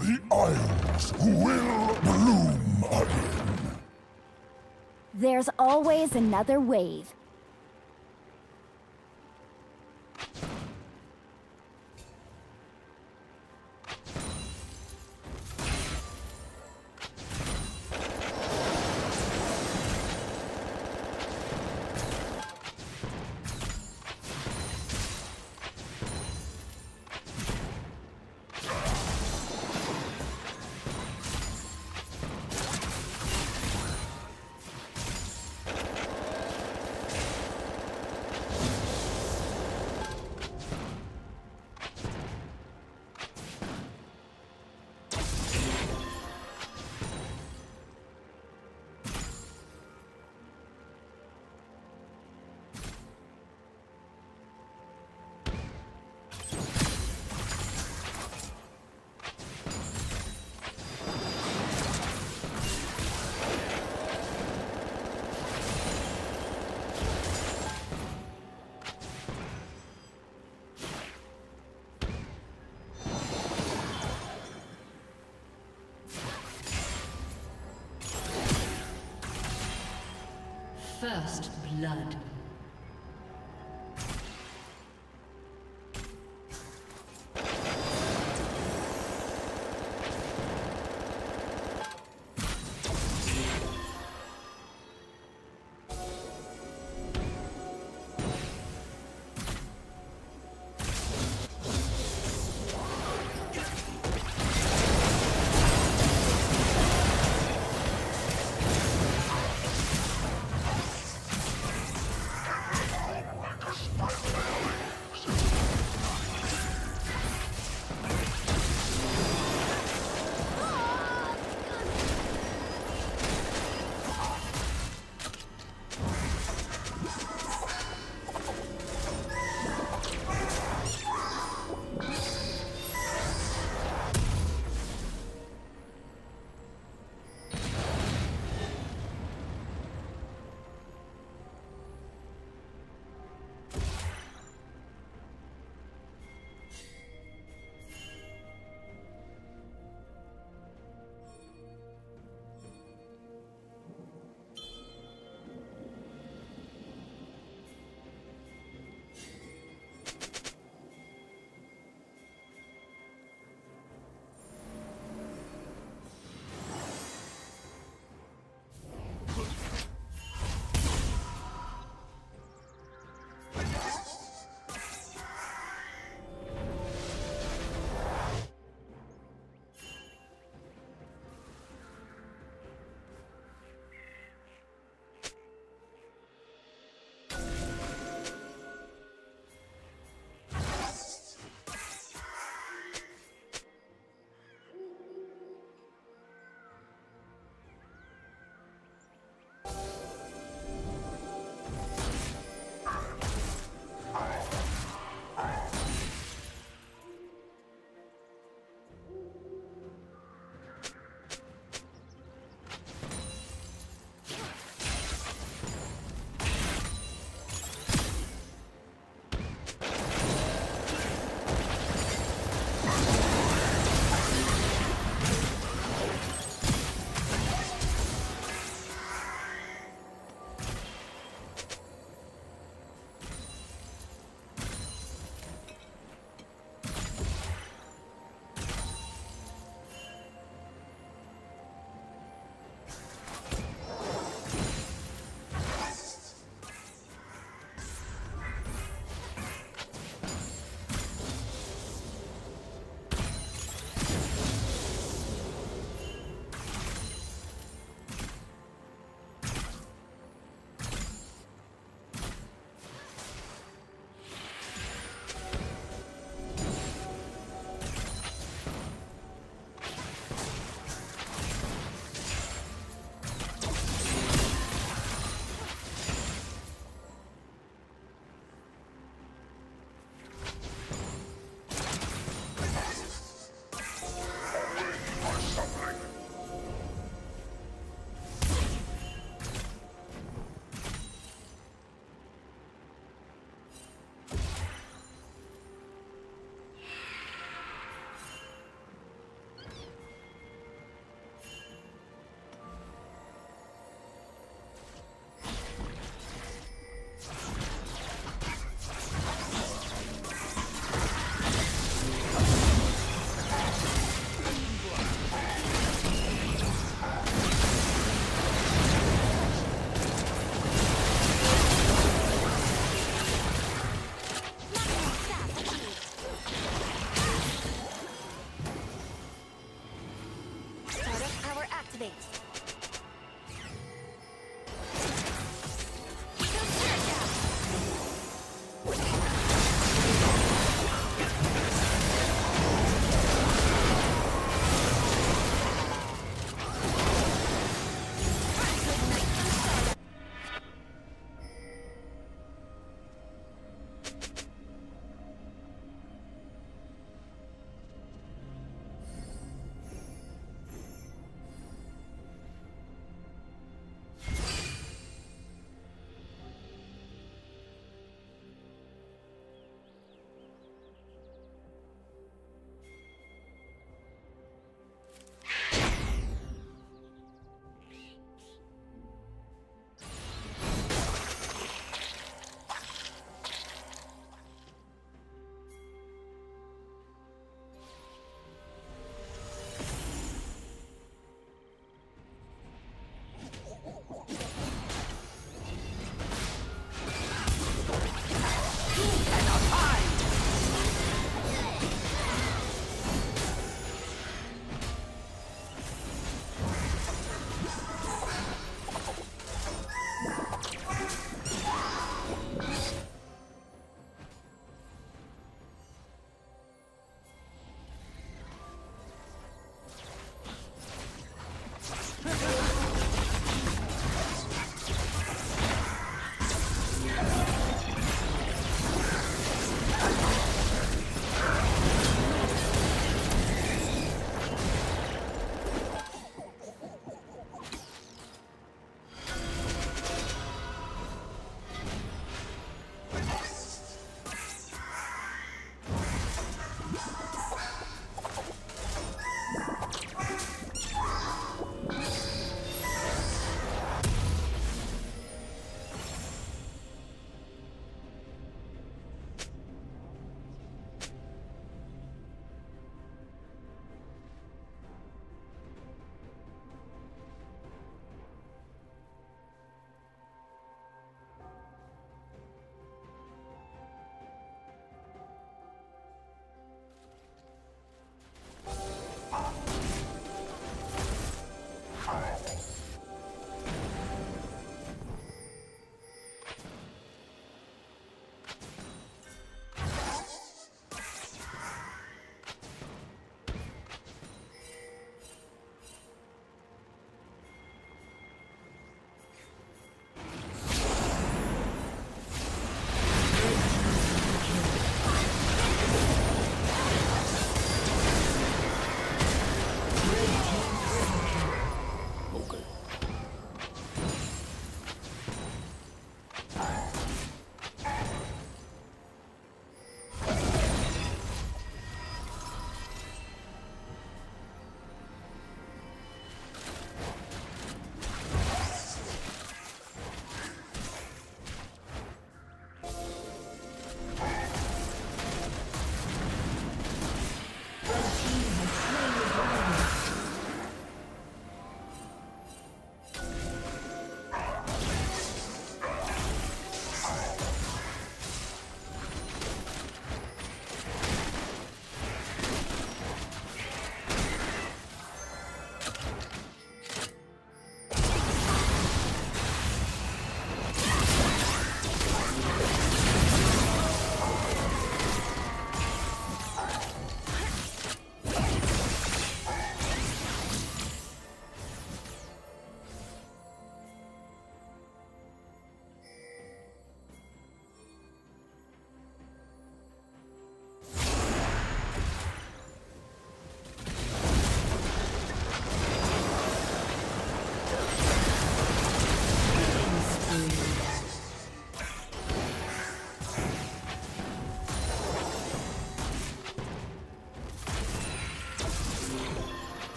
the Isles will bloom again. There's always another wave. First blood. base.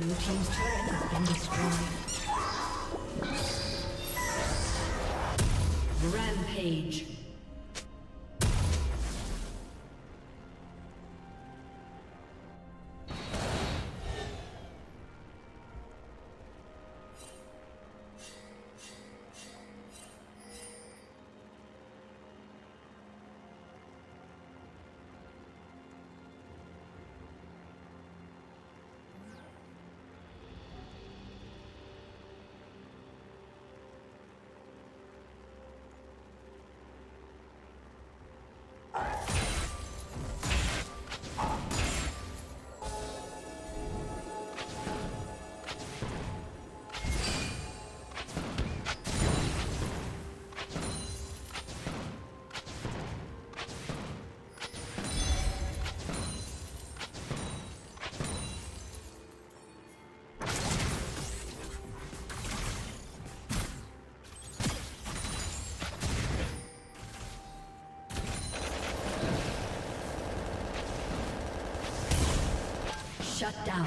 Blue team's turret has been destroyed. Rampage. Shut down.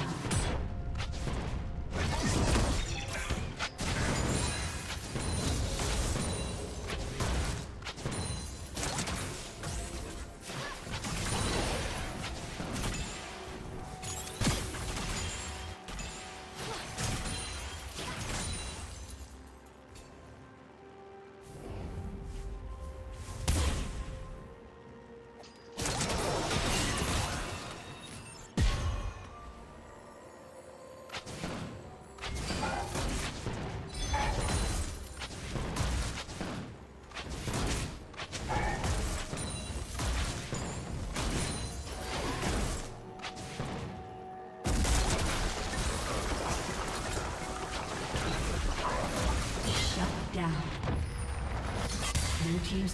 Team's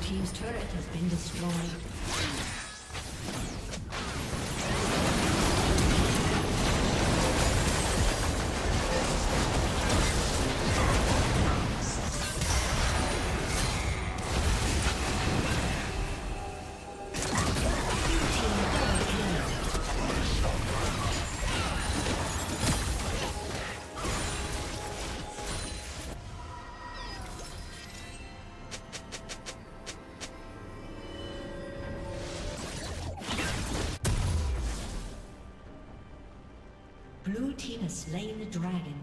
Team's turret has been destroyed. has slain the dragon.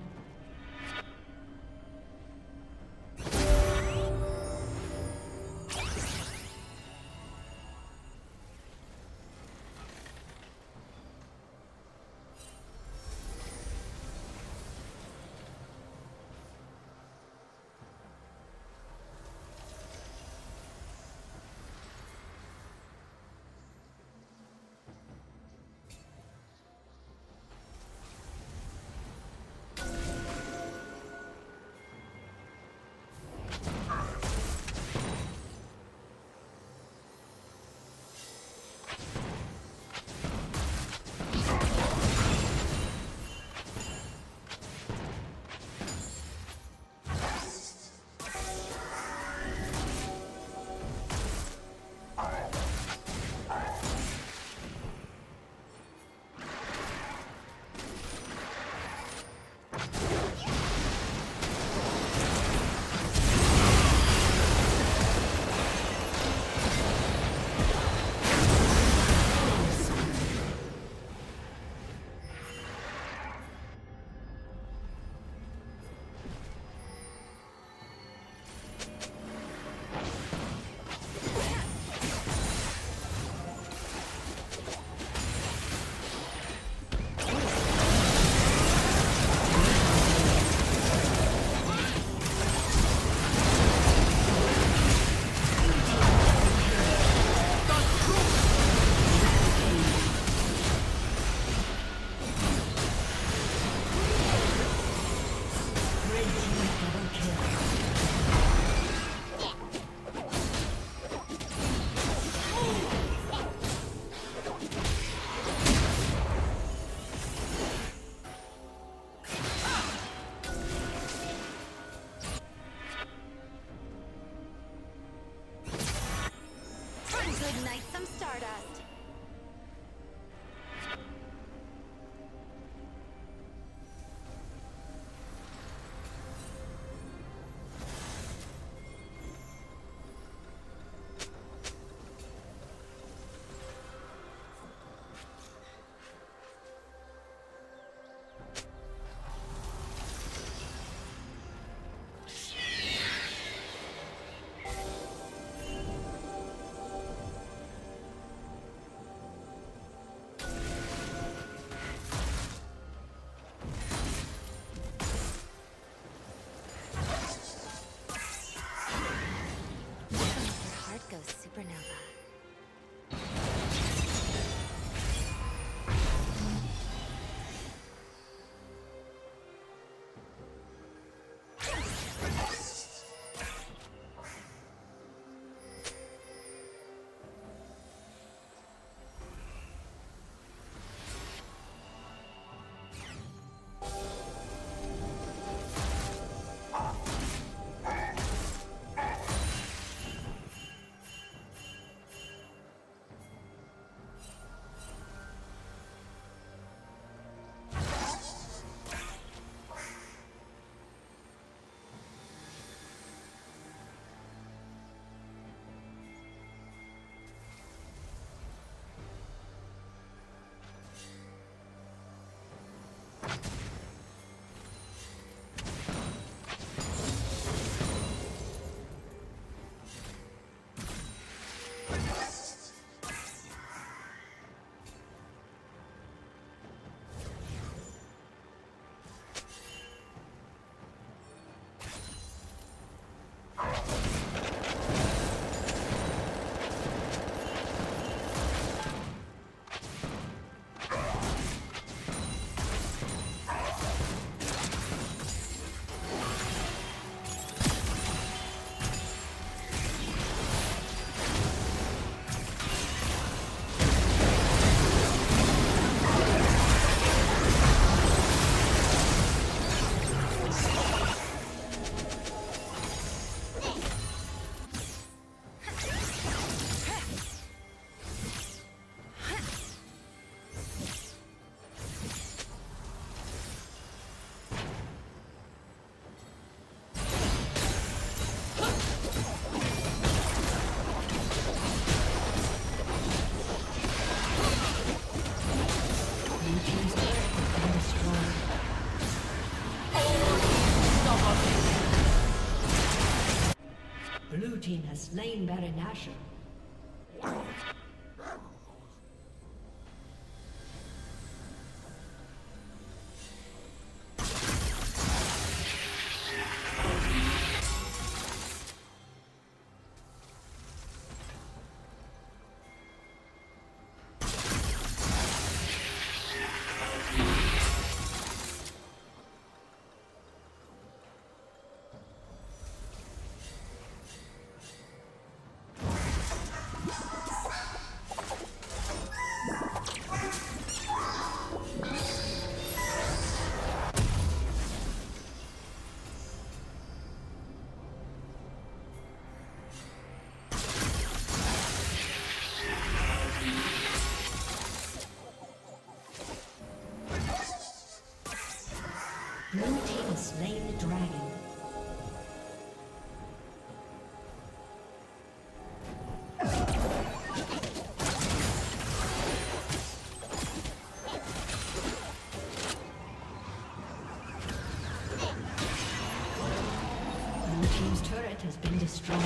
Blue team has slain Baron Nashor. Slain the dragon. Blue team's turret has been destroyed.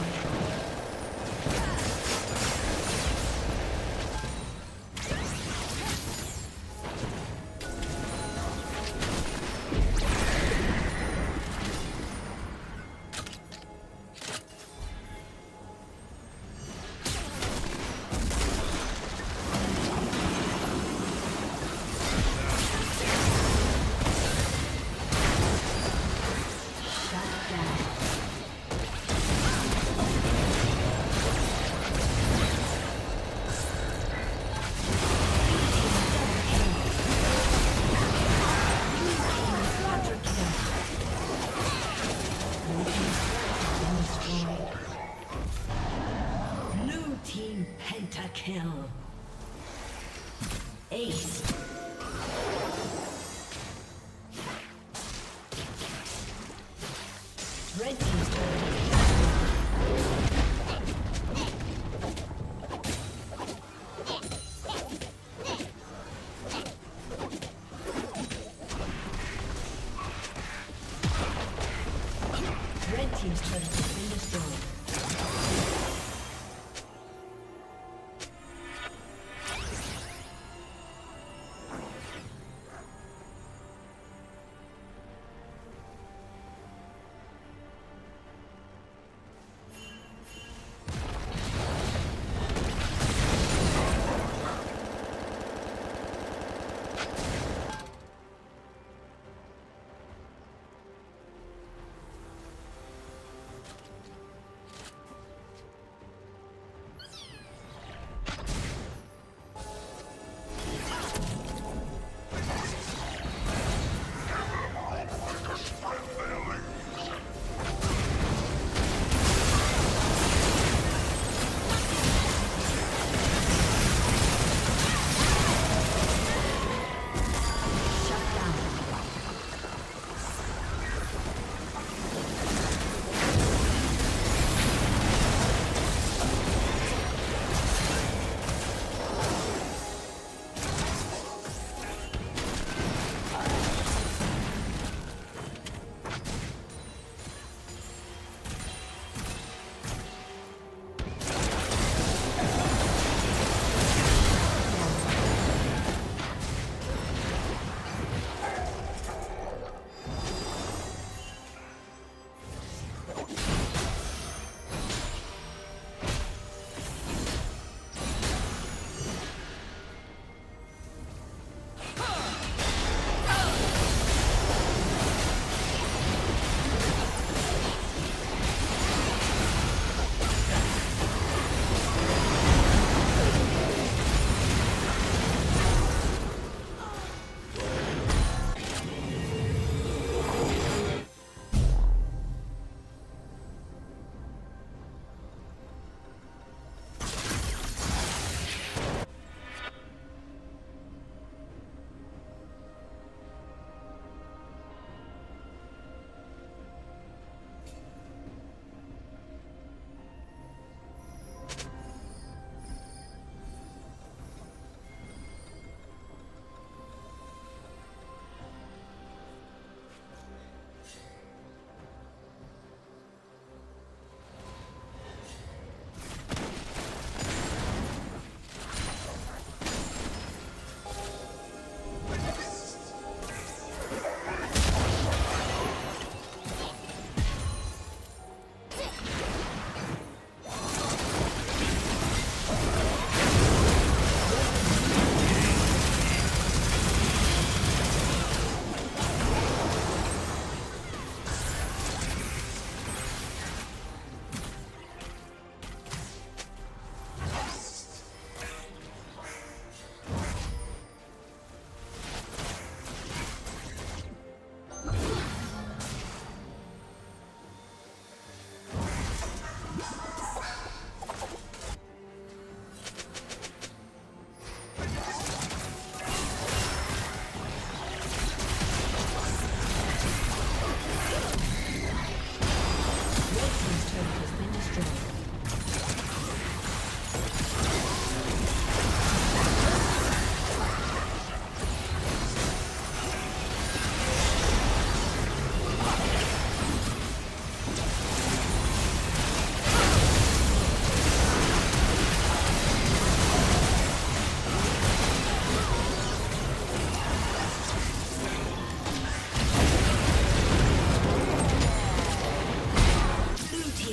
Pentakill. Ace. Red team's turret has been destroyed.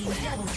Double kill.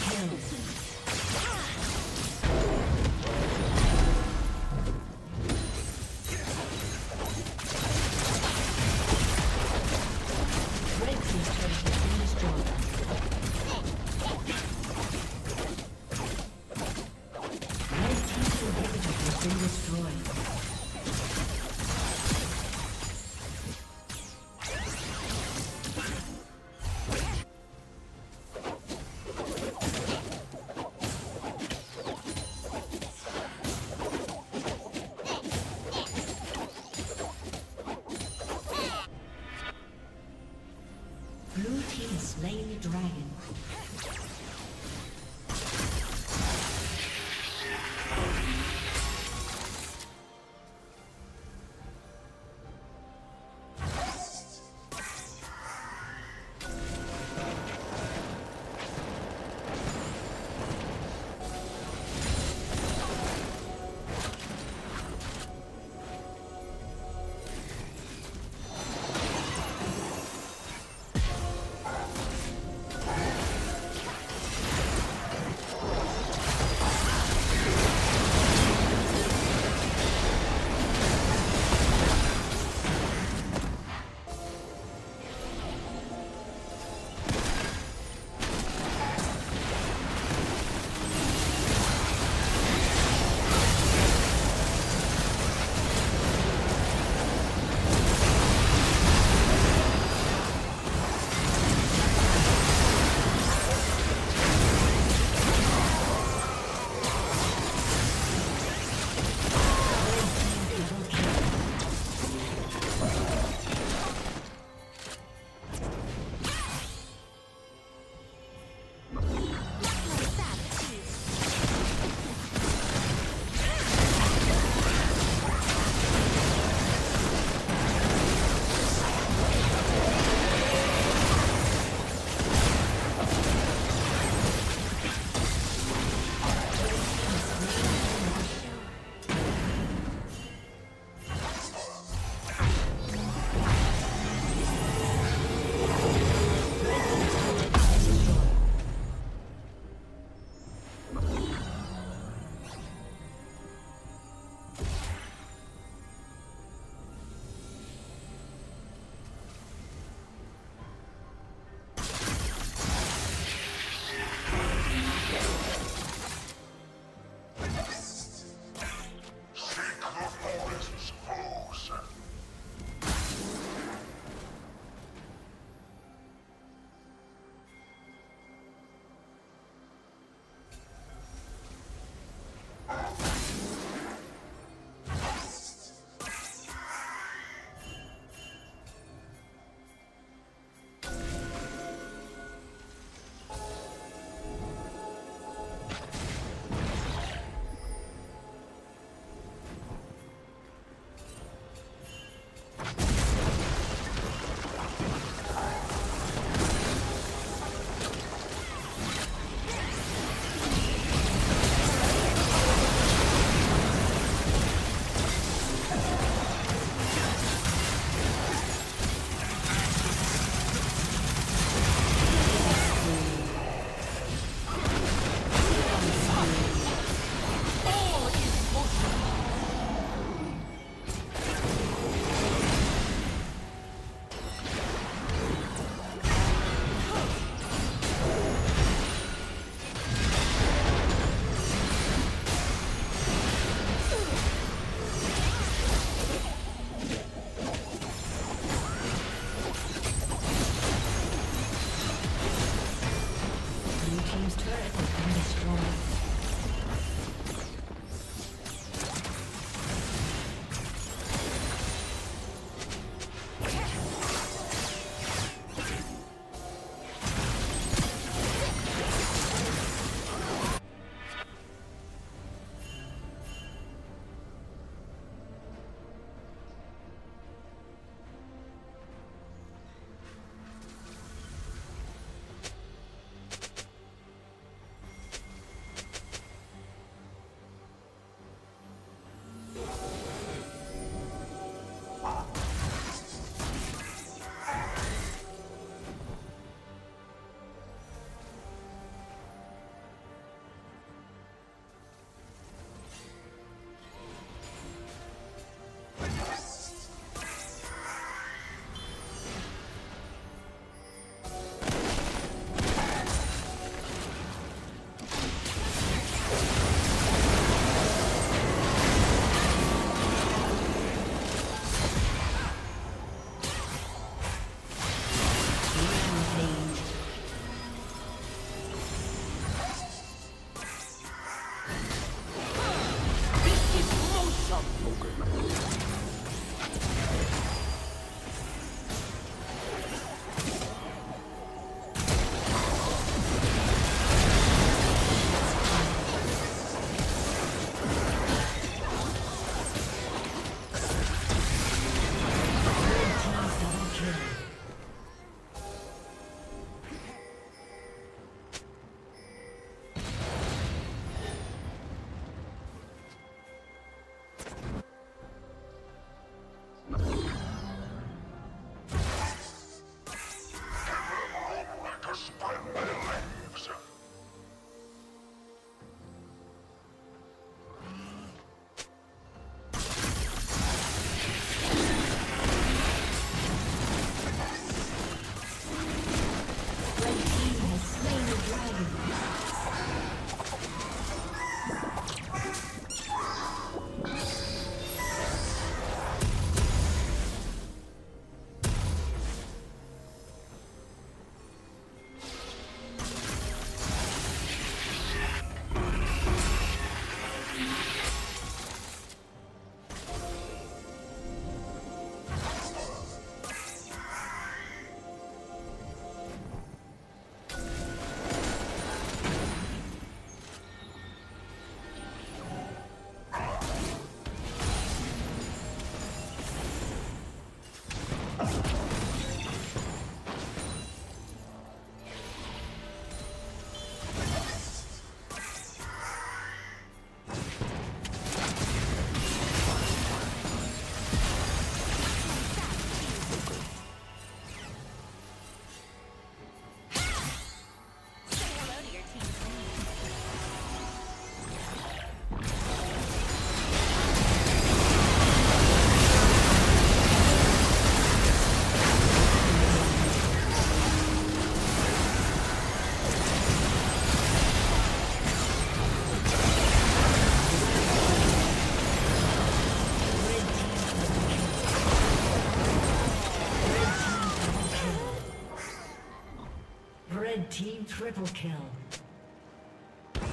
Red team triple kill.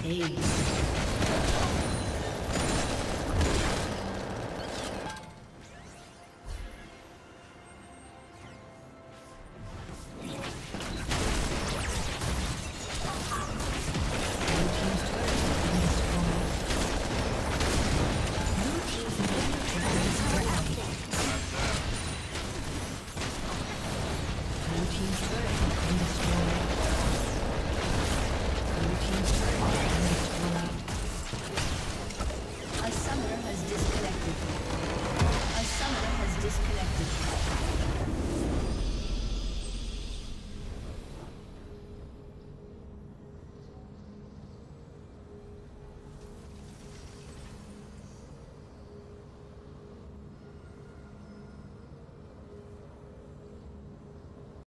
Ace. A summoner has disconnected.